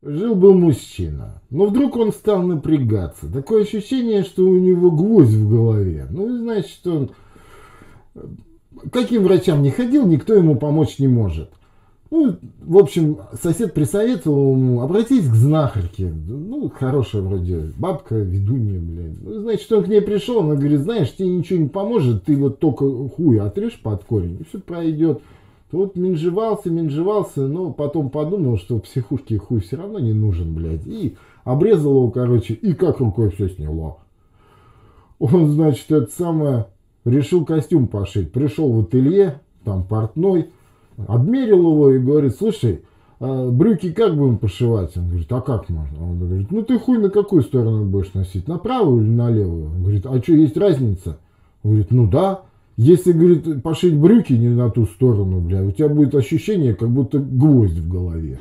Жил-был мужчина, но вдруг он стал напрягаться. Такое ощущение, что у него гвоздь в голове. Ну, значит, он к каким врачам не ходил, никто ему помочь не может. Ну, в общем, сосед присоветовал ему обратись к знахарке. Ну, хорошая вроде бабка, ведунья, блядь. Ну, значит, он к ней пришел, она говорит, знаешь, тебе ничего не поможет, ты вот только хуй отрежь под корень, и все пройдет. Вот менжевался, но потом подумал, что в психушке хуй все равно не нужен, блядь. И обрезал его, короче, и как рукой все сняло. Он, значит, это самое, решил костюм пошить. Пришел в ателье, там портной, обмерил его и говорит, слушай, брюки как будем пошивать? Он говорит, а как можно? Он говорит, ну ты хуй на какую сторону будешь носить, на правую или на левую? Он говорит, а что, есть разница? Он говорит, ну да. Если, говорит, пошить брюки не на ту сторону, бля, у тебя будет ощущение, как будто гвоздь в голове.